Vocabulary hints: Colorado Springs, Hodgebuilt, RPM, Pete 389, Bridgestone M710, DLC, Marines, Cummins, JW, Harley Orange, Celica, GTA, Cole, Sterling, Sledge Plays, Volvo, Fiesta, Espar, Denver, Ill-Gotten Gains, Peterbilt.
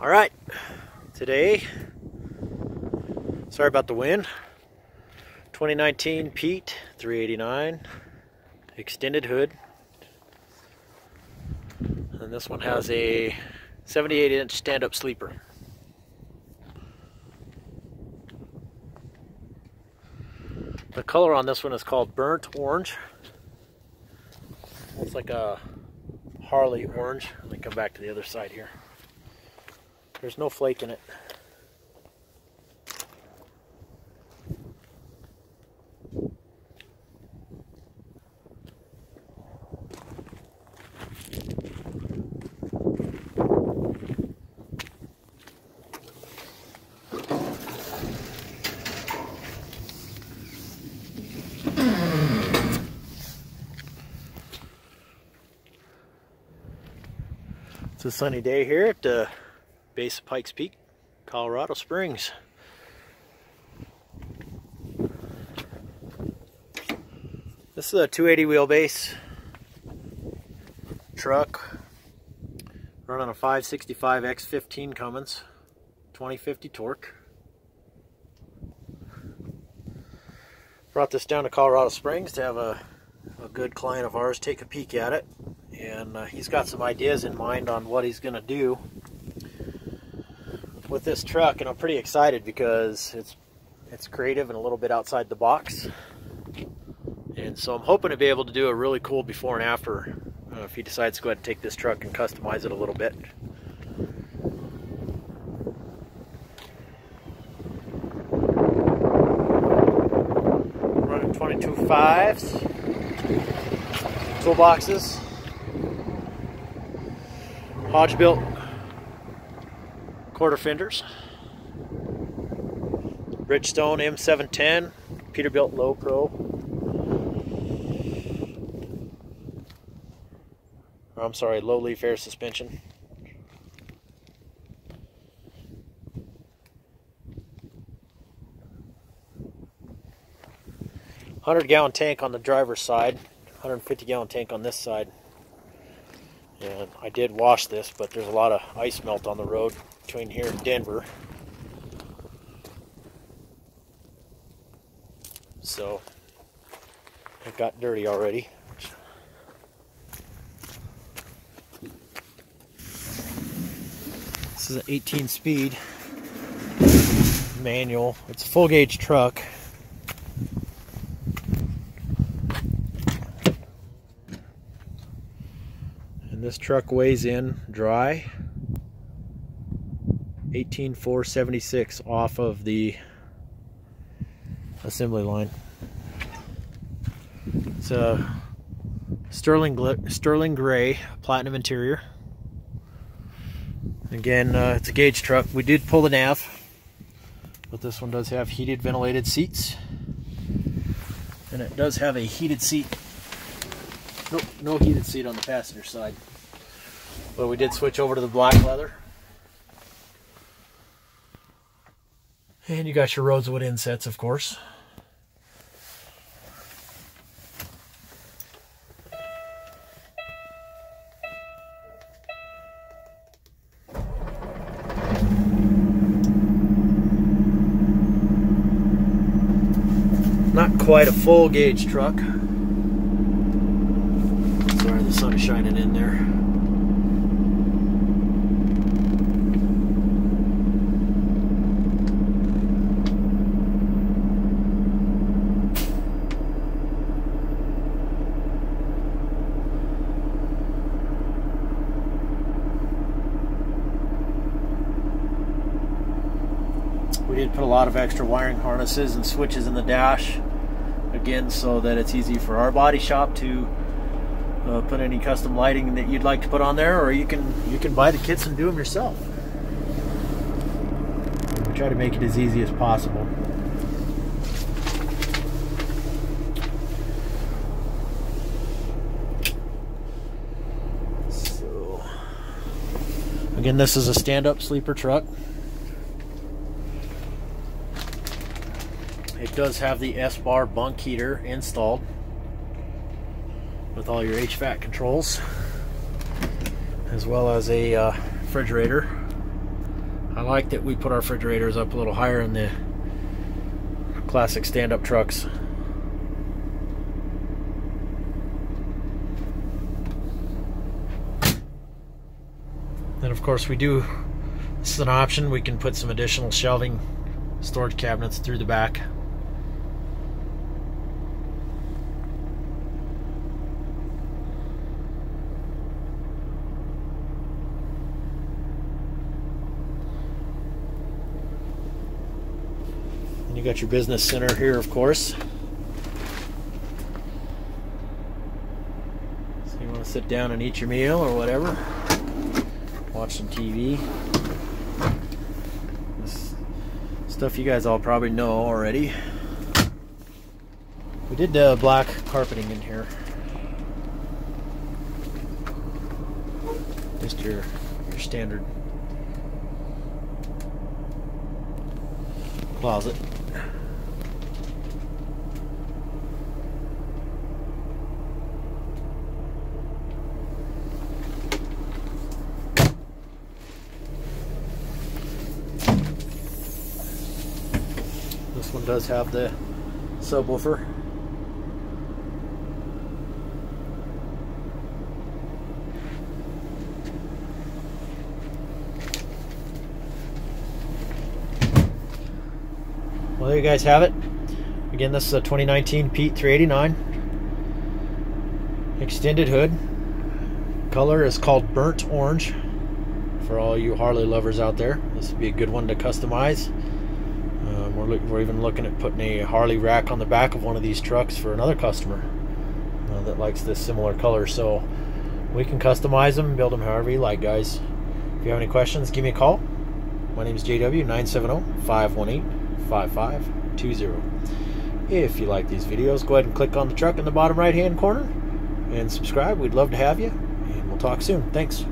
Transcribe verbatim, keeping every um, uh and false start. All right, today, sorry about the wind, twenty nineteen Pete three eighty-nine extended hood, and this one has a seventy-eight inch stand-up sleeper. The color on this one is called burnt orange. It's like a Harley orange. Let me come back to the other side here. There's no flake in it. It's a sunny day here at the base of Pikes Peak, Colorado Springs. This is a two eighty wheelbase truck run on a five sixty-five by fifteen Cummins, twenty fifty torque. Brought this down to Colorado Springs to have a, a good client of ours take a peek at it. And uh, he's got some ideas in mind on what he's going to do with this truck, and I'm pretty excited because it's it's creative and a little bit outside the box. And so I'm hoping to be able to do a really cool before and after uh, if he decides to go ahead and take this truck and customize it a little bit. Running twenty-two fives, toolboxes, Hodgebuilt quarter fenders, Bridgestone M seven ten, Peterbilt Low Pro. Or I'm sorry, low leaf air suspension. one hundred gallon tank on the driver's side, one hundred fifty gallon tank on this side. And I did wash this, but there's a lot of ice melt on the road between here and Denver. So it got dirty already. This is an eighteen speed manual. It's a full gauge truck. And this truck weighs in dry eighteen four seventy-six off of the assembly line. It's a Sterling Sterling gray platinum interior. Again, uh, it's a gauge truck. We did pull the nav, but this one does have heated, ventilated seats, and it does have a heated seat. Nope, no heated seat on the passenger side. But we did switch over to the black leather. And you got your rosewood insets, of course. Not quite a full gauge truck. The sun's shining in there. We did put a lot of extra wiring harnesses and switches in the dash, again, so that it's easy for our body shop to Uh, put any custom lighting that you'd like to put on there, or you can you can buy the kits and do them yourself. We try to make it as easy as possible. So again, this is a stand-up sleeper truck. It does have the Espar bunk heater installed, with all your H V A C controls, as well as a uh, refrigerator I like that we put our refrigerators up a little higher in the classic stand-up trucks. And of course we do, this is an option, we can put some additional shelving, storage cabinets through the back. You got your business center here, of course. So you want to sit down and eat your meal or whatever, watch some T V. This stuff you guys all probably know already. We did uh, black carpeting in here. Just your your standard closet. This one does have the subwoofer. Well, there you guys have it. Again, this is a twenty nineteen Pete three eighty-nine. Extended hood. Color is called burnt orange. For all you Harley lovers out there, this would be a good one to customize. Um, we're, look, we're even looking at putting a Harley rack on the back of one of these trucks for another customer uh, that likes this similar color. So we can customize them, build them however you like, guys. If you have any questions, give me a call. My name is J W, nine seven zero, five one eight, five five two zero. If you like these videos, go ahead and click on the truck in the bottom right hand corner and subscribe. We'd love to have you, and we'll talk soon. Thanks.